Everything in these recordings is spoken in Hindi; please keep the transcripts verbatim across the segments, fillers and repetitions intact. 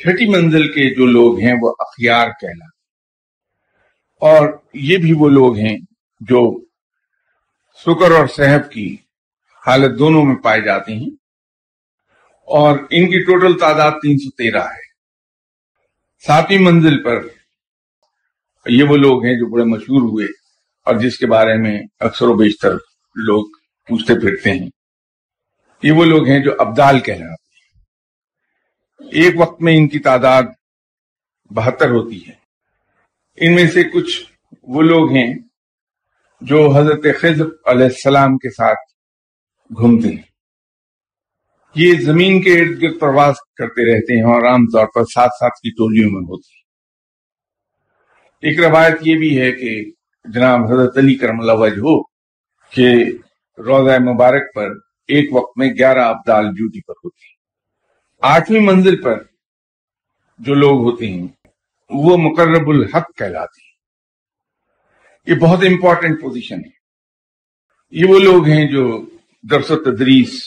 छठी मंजिल के जो लोग हैं वो अखियार कहलाते, और ये भी वो लोग हैं जो सुकर और सहब की हालत दोनों में पाए जाते हैं, और इनकी टोटल तादाद तीन सौ तेरह है। सातवीं मंजिल पर ये वो लोग हैं जो बड़े मशहूर हुए और जिसके बारे में अक्सर बेशतर लोग पूछते फिरते हैं। ये वो लोग हैं जो अब्दाल कहलाते हैं। एक वक्त में इनकी तादाद बहत्तर होती है। इनमें से कुछ वो लोग हैं जो हजरत खिज्र अलैहिस्सलाम के साथ घूमते हैं। ये जमीन के इर्द गिर्द प्रवास करते रहते हैं और आमतौर पर साथ साथ की टोलियों में होते हैं। एक रवायत ये भी है कि जनाब हजरत अली करमल्लाहु वजहू के रोजा मुबारक पर एक वक्त में ग्यारह अब्दाल ड्यूटी पर होते हैं। आठवीं मंजिल पर जो लोग होते हैं वो मुकर्रबुल हक कहलाते हैं। ये बहुत इंपॉर्टेंट पोजीशन है। ये वो लोग हैं जो दर्स तदरीस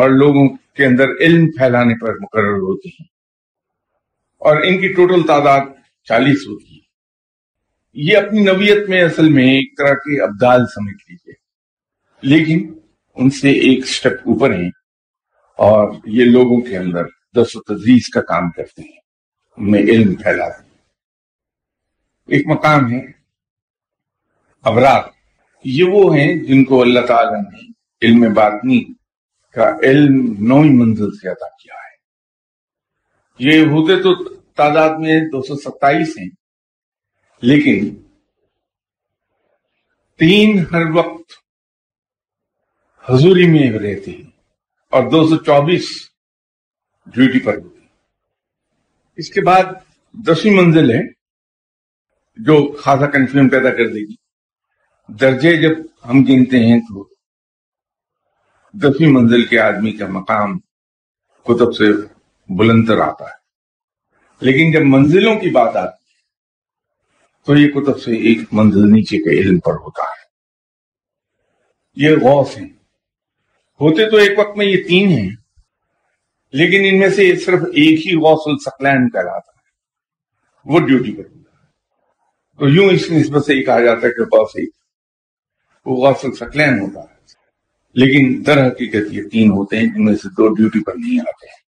और लोगों के अंदर इल्म फैलाने पर मुकर्रर होते हैं, और इनकी टोटल तादाद चालीस होती है। ये अपनी नवियत में असल में एक तरह के अब्दाल समझ लीजिए, लेकिन उनसे एक स्टेप ऊपर हैं, और ये लोगों के अंदर दर्स तदरीस का काम करते हैं, उनमें इल्म फैलाते हैं। एक मकाम है अबरार। ये वो हैं जिनको अल्लाह ताला ने इल्म बातनी का इल्म नौवीं मंजिल से अदा किया है। ये होते तो तादाद में दो सौ सत्ताईस हैं, लेकिन तीन हर वक्त हजूरी में रहते हैं और दो सौ चौबीस ड्यूटी पर होते हैं। इसके बाद दसवीं मंजिल है जो खासा कंफ्यूजन पैदा कर देगी। दर्जे जब हम गिनते हैं तो दसवीं मंजिल के आदमी का मकाम कुतब से बुलंदतर आता है, लेकिन जब मंजिलों की बात आती है तो ये कुतब से एक मंजिल नीचे के इल्म पर होता है। ये गौस हैं। होते तो एक वक्त में ये तीन हैं, लेकिन इनमें से सिर्फ एक ही गौसुल सकलैन कहलाता है, वो ड्यूटी पर होता है। तो यूं इस निस्बत से ही कहा जाता है कि गौस एक वो गौसुल सकलैन होता है, लेकिन दर हकीकत ये तीन होते हैं जिनमें से दो ड्यूटी पर नहीं आते हैं।